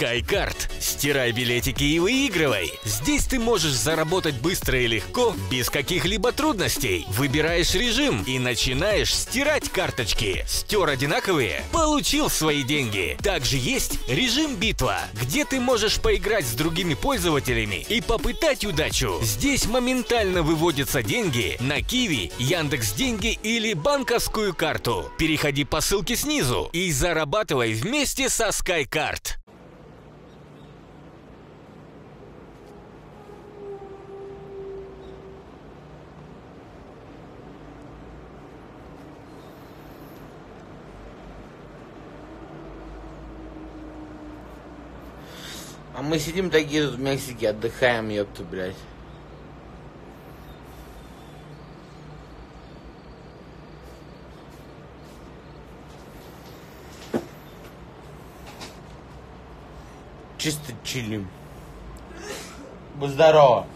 Скайкарт. Стирай билетики и выигрывай. Здесь ты можешь заработать быстро и легко, без каких-либо трудностей. Выбираешь режим и начинаешь стирать карточки. Стер одинаковые? Получил свои деньги. Также есть режим битва, где ты можешь поиграть с другими пользователями и попытать удачу. Здесь моментально выводятся деньги на Киви, Яндекс.Деньги или банковскую карту. Переходи по ссылке снизу и зарабатывай вместе со Скайкарт. А мы сидим такие в Мексике, отдыхаем, ёпта, блядь. Чисто чилим. Будь здорова.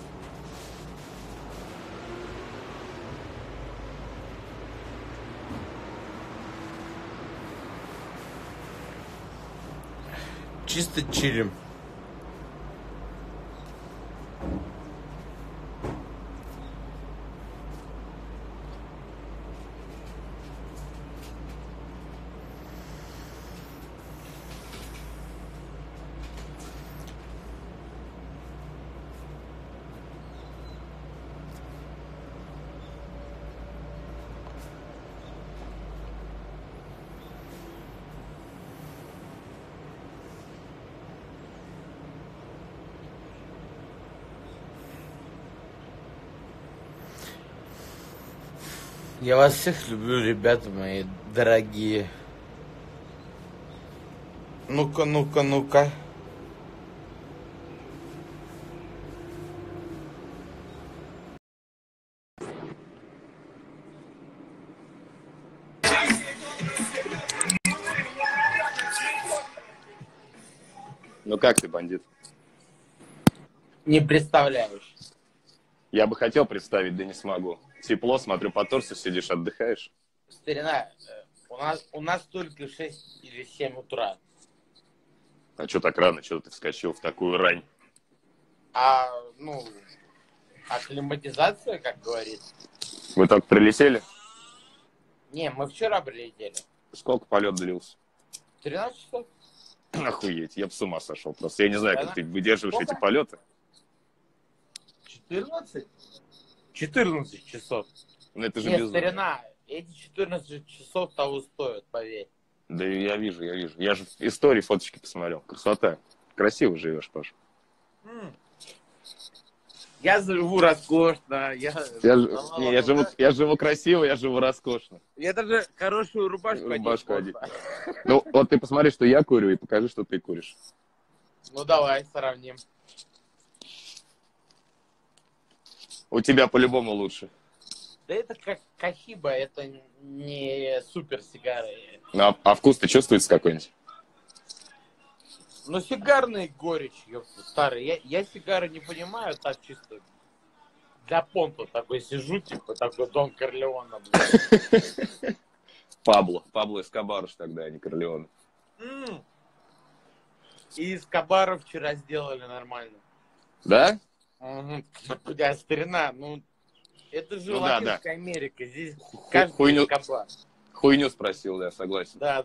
Чисто чилим. Я вас всех люблю, ребята мои дорогие. Ну-ка, ну-ка, ну-ка. Ну как ты, бандит? Не представляешь. Я бы хотел представить, да не смогу. Тепло, смотрю, по торсу сидишь, отдыхаешь. Старина, у нас только 6 или 7 утра. А что так рано? Чего ты вскочил в такую рань? Акклиматизация, как говорится. Вы только прилетели? Не, мы вчера прилетели. Сколько полет длился? 13 часов. Охуеть, я бы с ума сошел просто. Я не знаю, как ты выдерживаешь эти полеты. 14? 14 часов. Ну, это же безумие. Нет, старина, эти 14 часов того стоят, поверь. Да я вижу. Я же в истории фоточки посмотрел. Красота. Красиво живешь, Паша. Я живу роскошно. Я живу красиво, я живу роскошно. Я даже хорошую рубашку одеть. Ну, вот ты посмотри, что я курю, и покажи, что ты куришь. Ну, давай, сравним. У тебя по-любому лучше. Да это как кахиба, это не супер сигары. А вкус-то чувствуется какой-нибудь? Ну, сигарный горечь, ёпта, старый. Я сигары не понимаю, так чисто. Для понта такой сижу, типа, такой Дон Корлеоне. Пабло Эскобаро тогда, а не Корлеоне. И Эскобаро вчера сделали нормально. Да? Да, старина, ну, это же Латинская Америка, здесь каждый кабан. Хуйню спросил, да, согласен. Да.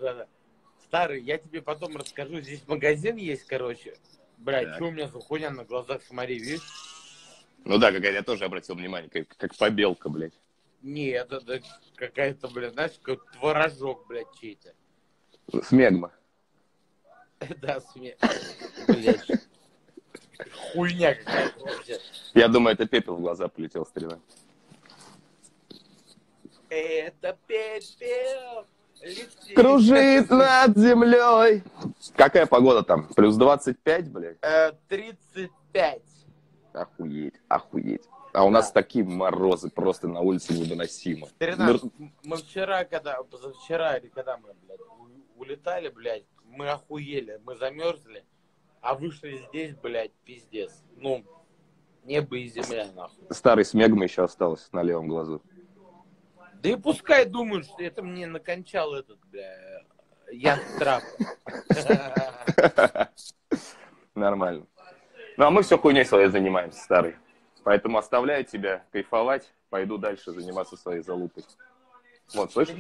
Старый, я тебе потом расскажу, здесь магазин есть, короче. Блядь, что у меня за хуйня на глазах, смотри, видишь? Ну да, какая-то, я тоже обратил внимание, как побелка, блядь. Не, это какая-то, блядь, знаешь, какой-то творожок, блядь, чей-то. Смегма. Да, смегма, блядь. Хуйня какая-то вообще. Я думаю, это пепел в глаза полетел, старина. Это пепел летит. Кружит над землей. Какая погода там? Плюс 25, блядь? 35. Охуеть. А у нас такие морозы просто на улице невыносимо. Старина, мы вчера, позавчера, когда мы, блядь, улетали, блядь, мы охуели, мы замерзли. А вышли здесь, блядь, пиздец. Ну, небо и земля, нахуй. Старый смегма еще осталось на левом глазу. Да и пускай думают, что это мне накончал этот, бля, Ян Трап. нормально. Ну, а мы все хуйней своей занимаемся, старый. Поэтому оставляю тебя кайфовать, пойду дальше заниматься своей залупой. Вот, слышишь?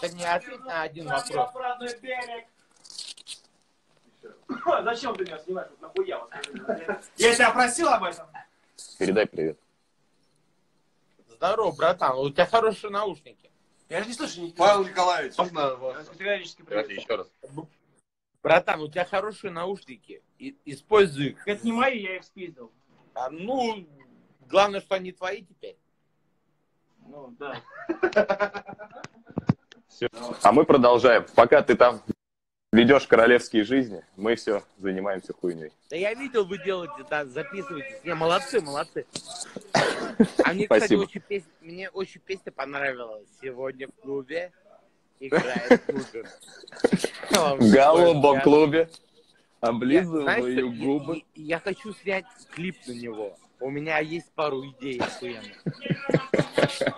Ты мне ответь на один вопрос. Зачем ты меня снимаешь? Нахуя? Я тебя просил об этом. Передай привет. Здорово, братан. У тебя хорошие наушники. Я же не слышу никого. Павел Николаевич. Можно вас? Категорически привет. Еще раз. Братан, у тебя хорошие наушники. Используй их. Это не мои, я их спиздил. А, ну, главное, что они твои теперь. Ну, да. Все. А мы продолжаем. Пока ты там ведешь королевские жизни, мы все занимаемся хуйней. Да я видел, вы делаете, да, записываетесь. Не, молодцы, молодцы. А мне, кстати, мне очень песня понравилась. Сегодня в клубе играет Кубер. В голубом клубе облизываю губы. Я хочу снять клип на него. У меня есть пару идей охуенных.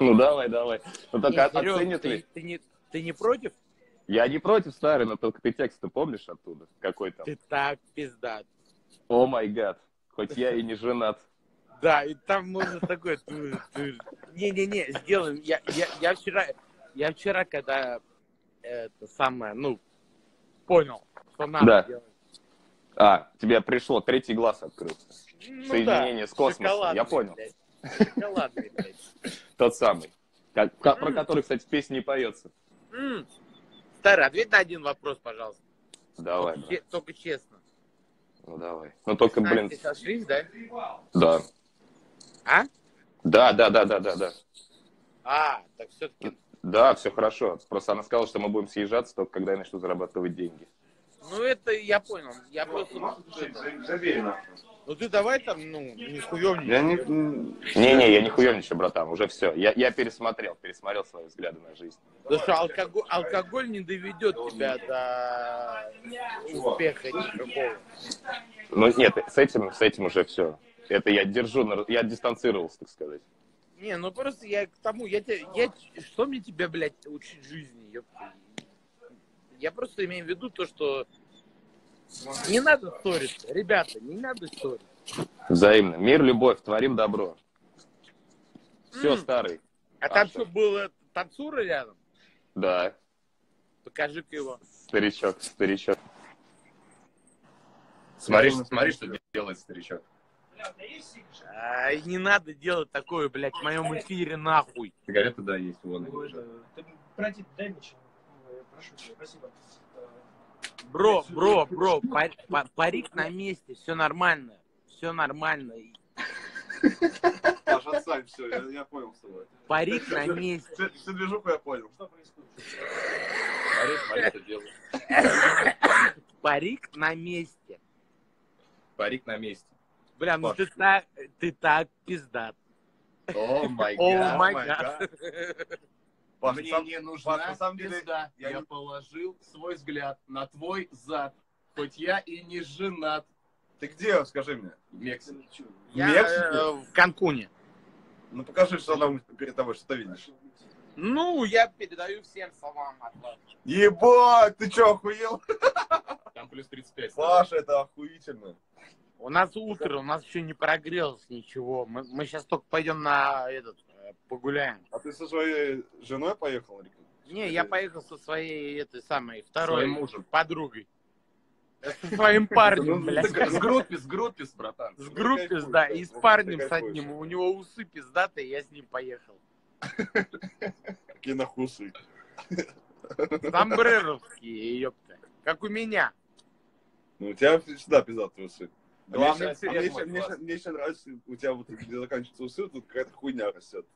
Ну давай, давай. Ну только оценят ли? Ты не против? Я не против, старый, но только ты текст-то помнишь оттуда? Какой там? Ты так пиздат. О май гад. Хоть я и не женат. Да, и там можно такое... Не-не-не, сделаем. Я вчера, когда это самое, ну, понял, что надо делать. А, тебе пришло, третий глаз открылся. Соединение с космосом, я понял. Шоколадный, блядь. Тот самый, про который, кстати, в песне и поется. Старый, ответь на один вопрос, пожалуйста. Давай. Только честно. Ну, давай. Ну, только, блин... Ты сошлись, да? Да. А? Да. А, так все-таки... Да, все хорошо. Просто она сказала, что мы будем съезжаться только когда я начну зарабатывать деньги. Ну, это я понял. Я просто... Ну, ты давай там, ну, не хуёвничай. Не-не, я не хуёвничаю, братан. Уже все. Я пересмотрел свои взгляды на жизнь. Потому что алкоголь не доведет тебя до успеха никакого. Ну, нет, с этим уже все. Это я держу, я дистанцировался, так сказать. Не, ну просто я к тому, что мне тебя, блядь, учить жизни, ёпта? Я просто имею в виду то, что не надо ссориться, ребята, не надо ссориться. Взаимно. Мир, любовь, творим добро. Все, старый. А там что, было танцура рядом? Да. Покажи-ка его. Старичок. Смотри, что делает старичок. Ай, не надо делать такое, блядь, в моем эфире, нахуй. Сигареты, да, есть, вон. Братик, дай мне что-нибудь. Прошу, спасибо. Бро, парик на месте, все нормально. Паша, сам все, я понял с тобой. Парик на месте. Всю движуху я понял. Что происходит? Парик на месте. Бля, ну ты так пиздат. О май гад. Мне не нужна пизда. Я положил свой взгляд на твой зад. Хоть я и не женат. Ты где, скажи мне? В Мексике. В Канкуне. Ну покажи, что там перед тобой, что ты видишь. Ну, я передаю всем салам от вас. Ебать, ты че, охуел? Там плюс 35. Паша, это охуительно. У нас утро, у нас еще не прогрелось ничего. Мы сейчас только пойдем на этот... Погуляем. А ты со своей женой поехал? Не, я поехал со своей, этой самой, второй мужем. Подругой. Со своим парнем, блядь. С группис, братан. С группис, да, и с парнем с одним. У него усы пиздатые, я с ним поехал. Какие нахуй усы? Самбреровские, ёпта. Как у меня. Ну, у тебя всегда пиздатые усы. Мне еще нравится, у тебя вот где заканчивается усы, тут какая-то хуйня растет.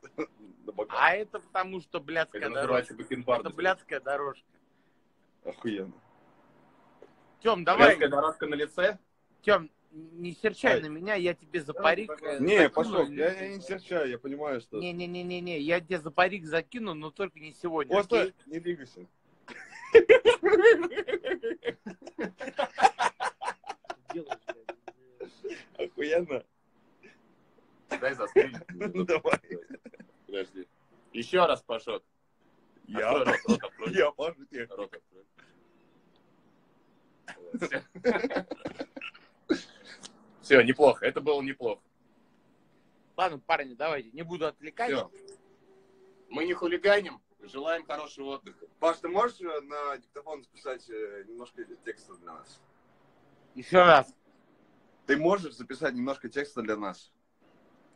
А это потому, что блядская дорожка. Это блядская дорожка. Охуенно. Тём, давай. Блядская дорожка на лице? Тём, не серчай на меня, я тебе за парик... Не, пошёл, я не серчаю, я понимаю, что... Не, я тебе за парик закину, но только не сегодня. Вот стой, не двигайся. Охуенно. Дай застрелить. Ну давай. Подожди. Еще раз, Пашок. Я Пашу тебе. Рот открой. Все, неплохо. Это было неплохо. Ладно, парни, давайте. Не буду отвлекать. Все. Мы не хулиганим. Желаем хорошего отдыха. Паш, ты можешь на диктофон записать немножко текста для нас? Еще раз. Ты можешь записать немножко текста для нас?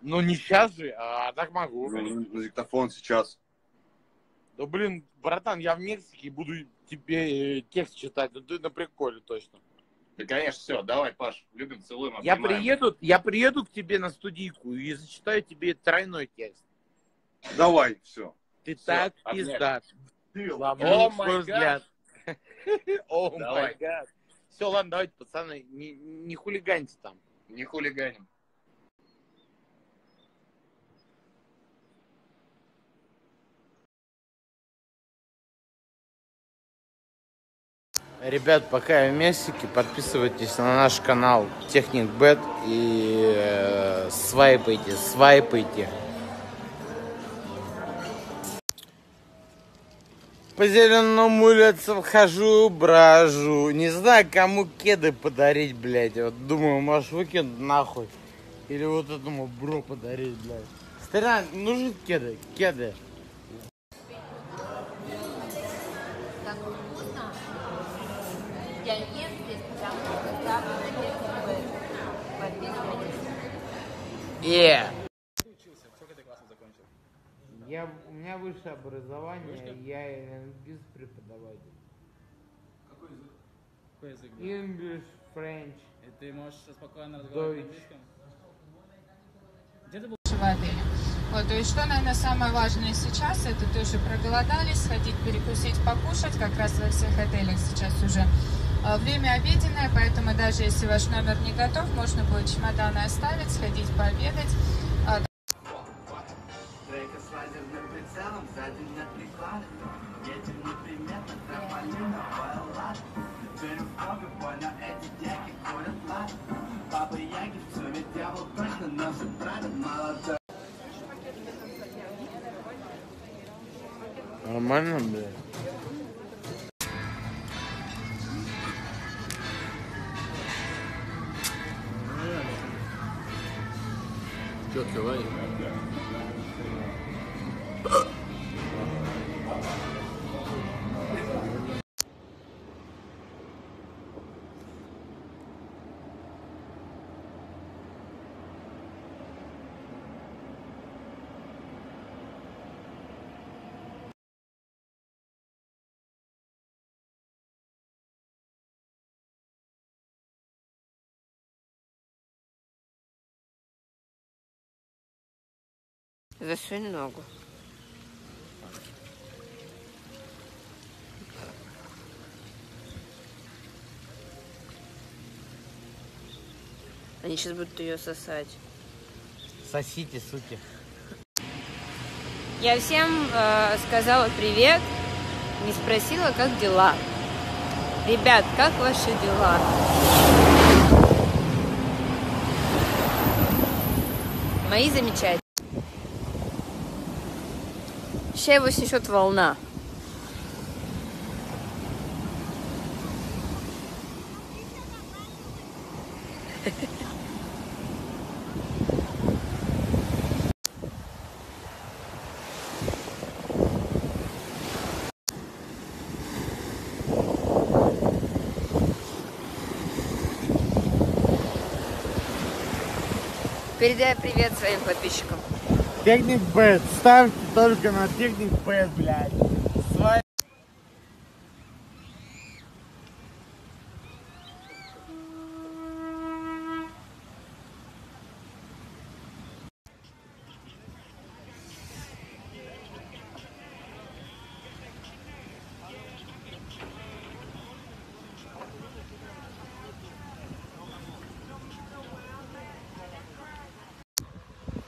Ну, не сейчас же, а так могу. На диктофон сейчас. Да, блин, братан, я в Мексике и буду тебе текст читать. Ну, ты на приколе точно. Да, конечно, все, давай, Паш, любим, целуем, обнимаем. Я приеду к тебе на студийку и зачитаю тебе тройной текст. Давай, все. Ты все, так пиздат. Ломал свой взгляд. О май гад. Все, ладно, давайте, пацаны, не хулиганьте там. Не хулиганим. Ребят, пока я в Мексике, подписывайтесь на наш канал Техник Бет и свайпайте. По зеленому улицам хожу, брожу. Не знаю, кому кеды подарить, блядь. Вот думаю, может, выкинуть нахуй. Или вот этому бро подарить, блядь. Старина, нужны кеды? Кеды. Yeah. У меня высшее образование, я инглиш преподаватель. Какой язык? Какой язык? English, French. И ты можешь спокойно разговаривать на английском? Где ты был? В отеле. Вот, и что, наверное, самое важное сейчас, это тоже проголодались, сходить перекусить, покушать, как раз во всех отелях сейчас уже. Время обеденное, поэтому даже если ваш номер не готов, можно будет чемоданы оставить, сходить пообедать. Трейка с лазерным прицелом, сзади на приклад. Ветер неприметно пропалил на баллад. Беру обе, больно эти деки курят лад. Бабы яги в цуме, дьявол точно, но все правят молодой. Нормально, блядь. Открывай. Засунь ногу. Они сейчас будут ее сосать. Сосите, суки. Я всем сказала привет, не спросила, как дела. Ребят, как ваши дела? Мои замечательные. Сейчас его снесет волна. Передай привет своим подписчикам. Техник Бет, ставьте только на Техник Бет, блядь. Свои...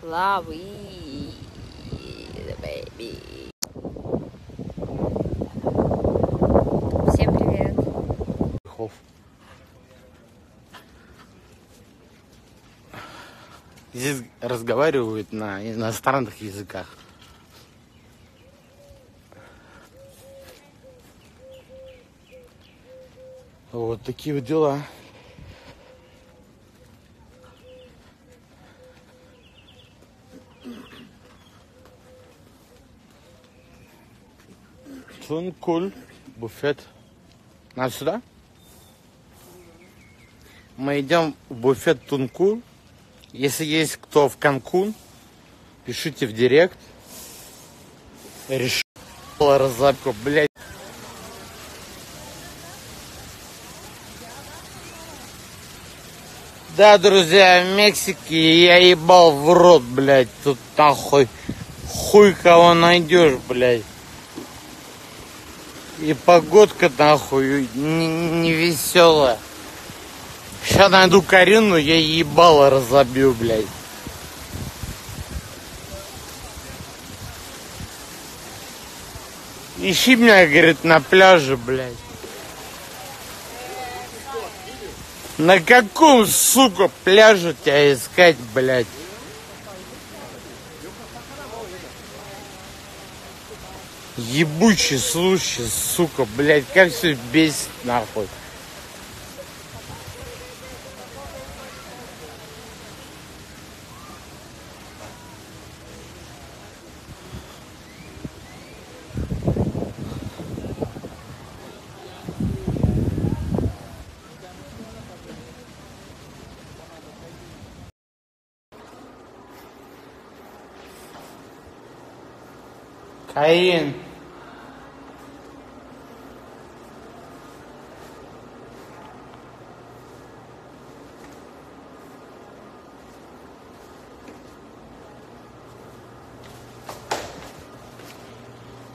Лавы. Всем привет. Здесь разговаривают на иностранных языках. Вот такие вот дела. Шун, куль, буфет. Надо сюда? Мы идем в буфет Тункун. Если есть кто в Канкун, пишите в директ. Решила разлапку, блядь. Да, друзья, в Мексике я ебал в рот, блядь. Тут нахуй хуй кого найдешь, блядь. И погодка нахуй не веселая. Сейчас найду Карину, я ебало разобью, блядь. Ищи меня, говорит, на пляже, блядь. На каком, сука, пляже тебя искать, блядь? Ебучий случай, сука, блядь, как все бесит, нахуй. Карин.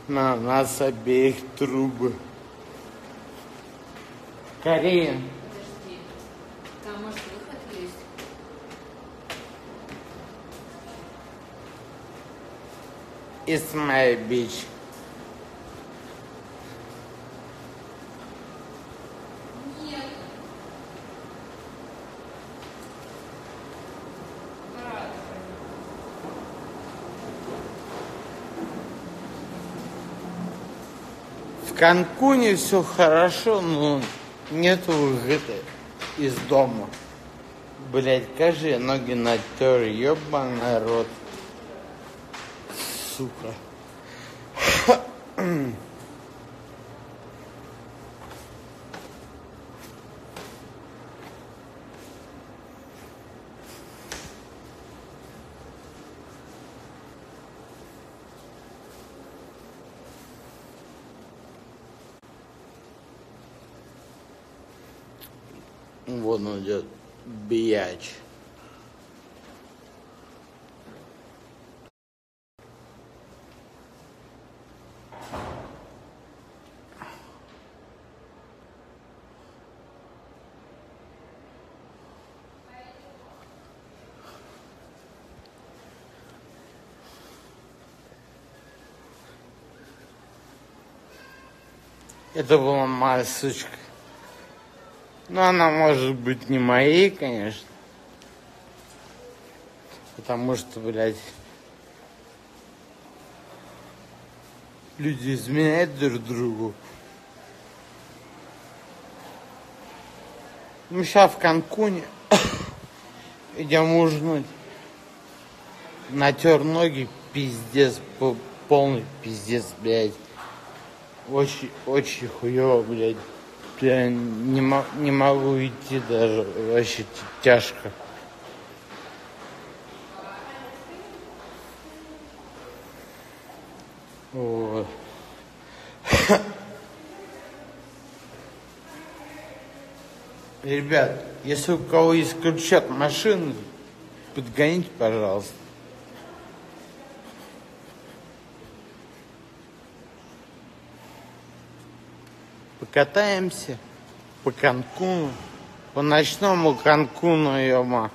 На нас обеих трубы. Карин. Подожди. Там, может, выход есть? It's my bitch. Нет. Брат. В Канкуне все хорошо, но нет выхода из дома. Блять, каждый ноги натер, ебаный рот. Сука. Вот он идет, бияч. Это была моя сучка. Но она может быть не моей, конечно. Потому что, блядь, люди изменяют друг другу. Мы сейчас в Канкуне идем ужинать. Натер ноги, пиздец, полный пиздец, блядь. Очень хуёво, блядь. Я не могу идти даже. Вообще тяжко. Вот. Ребят, если у кого есть ключи от машины, подгоните, пожалуйста. Катаемся по Канкуну, по ночному Канкуну, ё-ма.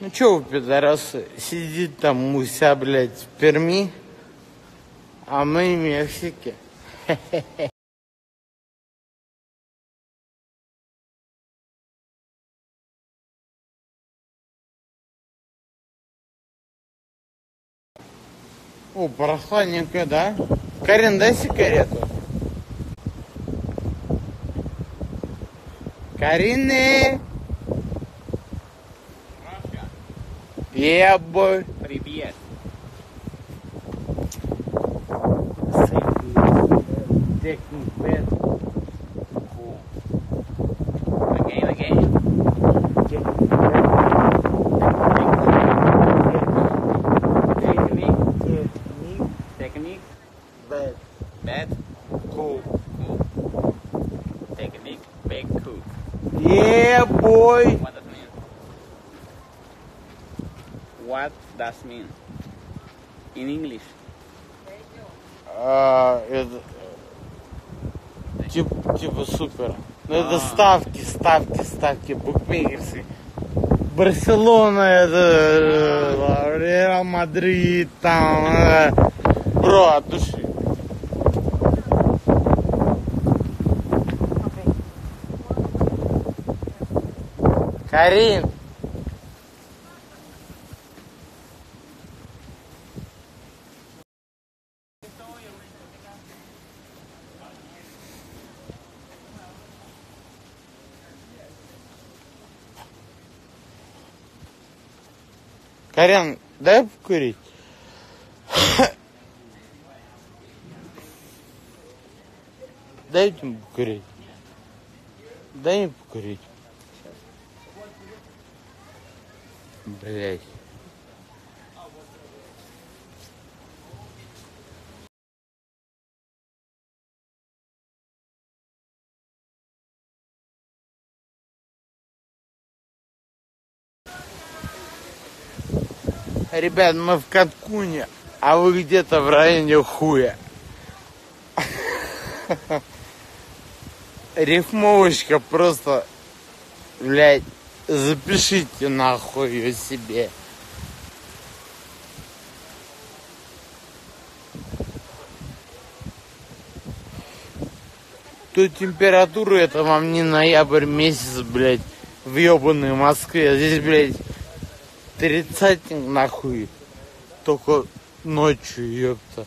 Ну чё вы, пидорасы, сидит там Муся, блядь, в Перми, а мы в Мексике. Хе-хе-хе. О, барахланенькая, да? Карен, дай сигарету. Карины! Ебо! Привет! Техник Бет. What does mean in English? Типа супер. Ну это ставки, букмекерсы. Барселона, это Реал Мадрид, там. Бро, от души. Карин. Карен, дай покурить. Дайте мне покурить. Дай мне покурить. Блять. Ребят, мы в Канкуне, а вы где-то в районе хуя. Рифмовочка просто, блядь, запишите нахуй ее себе. Тут температура, это вам не ноябрь месяц, блядь, в ебаной Москве, а здесь, блядь, 30 нахуй, только ночью, ёпта.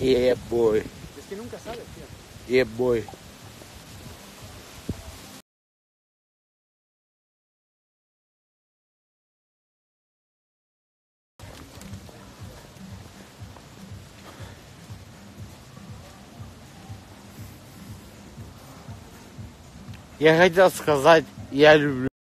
Ебой. Ебой. Я хотел сказать, я люблю.